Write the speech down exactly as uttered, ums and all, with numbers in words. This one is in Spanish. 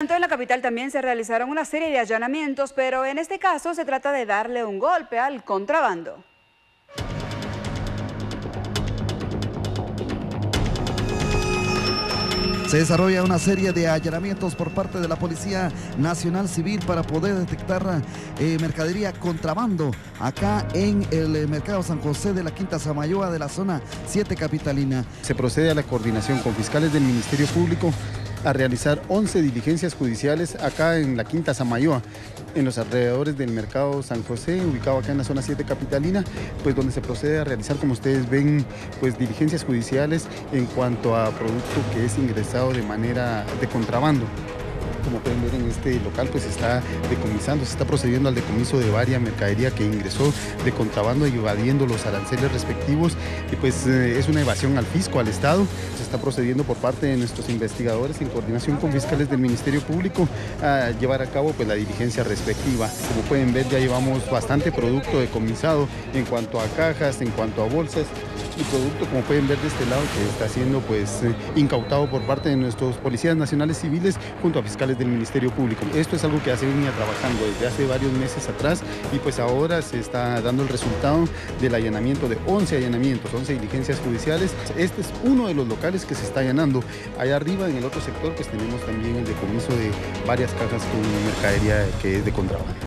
En la capital también se realizaron una serie de allanamientos, pero en este caso se trata de darle un golpe al contrabando. Se desarrolla una serie de allanamientos por parte de la Policía Nacional Civil para poder detectar eh, mercadería contrabando acá en el mercado San José de la Quinta Samayoa de la zona siete capitalina. Se procede a la coordinación con fiscales del Ministerio Público a realizar once diligencias judiciales acá en la Quinta Samayoa, en los alrededores del mercado San José, ubicado acá en la zona siete capitalina, pues donde se procede a realizar, como ustedes ven, pues diligencias judiciales en cuanto a producto que es ingresado de manera de contrabando. Como pueden ver, en este local pues se está decomisando, se está procediendo al decomiso de varias mercadería que ingresó de contrabando y evadiendo los aranceles respectivos, y pues eh, es una evasión al fisco, al Estado. Se está procediendo por parte de nuestros investigadores en coordinación con fiscales del Ministerio Público a llevar a cabo pues la diligencia respectiva. Como pueden ver, ya llevamos bastante producto decomisado en cuanto a cajas, en cuanto a bolsas, y producto, como pueden ver de este lado, que está siendo pues eh, incautado por parte de nuestros policías nacionales civiles junto a fiscales del Ministerio Público. Esto es algo que hace venía trabajando desde hace varios meses atrás, y pues ahora se está dando el resultado del allanamiento de once allanamientos, once diligencias judiciales. Este es uno de los locales que se está allanando. Allá arriba, en el otro sector, pues tenemos también el decomiso de varias cajas con mercadería que es de contrabando.